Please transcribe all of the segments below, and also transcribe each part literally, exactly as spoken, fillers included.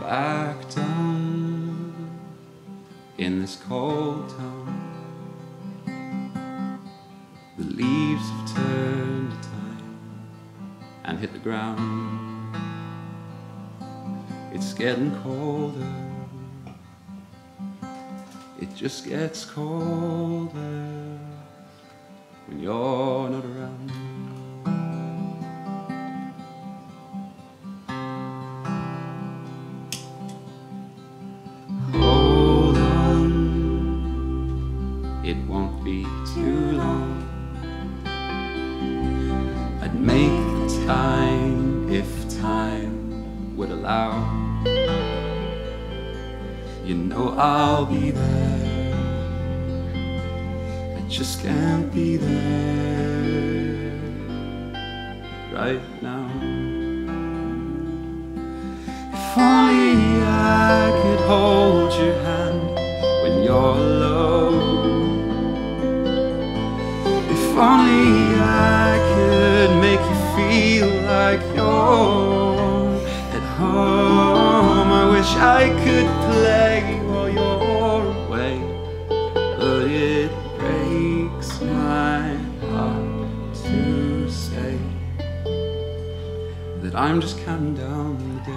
back down in this cold town. The leaves have turned to time and hit the ground. It's getting colder, it just gets colder when you're not around. It won't be too long. I'd make the time if time would allow. You know I'll be there, I just can't be there right now. If only I could hold your hand when you're alone. If only I could make you feel like you're at home. I wish I could play while you're away, but it breaks my heart to say that I'm just counting down the days.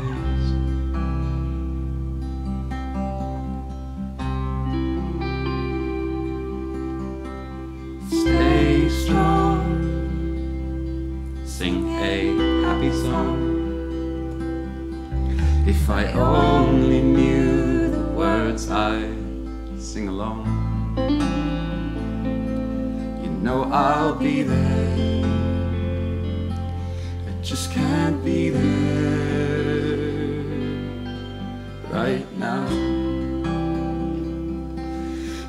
Sing a happy song. If I only knew the words, I'd sing along. You know I'll be there, I just can't be there right now.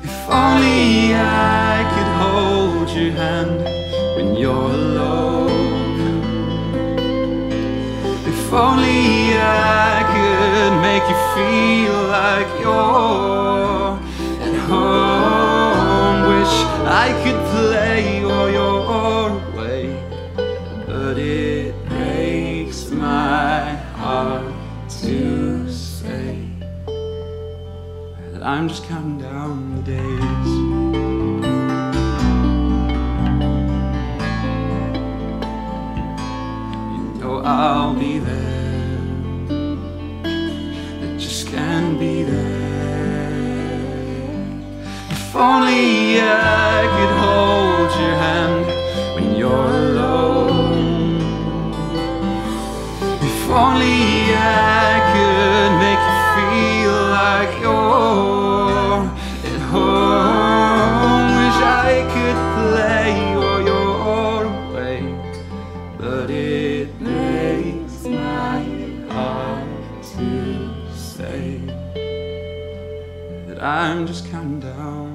If only I could hold your hand when you're alone. If only I could make you feel like you're at home. Wish I could play while you're away, but it breaks my heart to say that I'm just counting down the days. I'll be there, I just can't be there. If only I could hold your hand when you're alone. If only I could make you feel like you're at home. Wish I could play or you're away, but it I'm just counting down.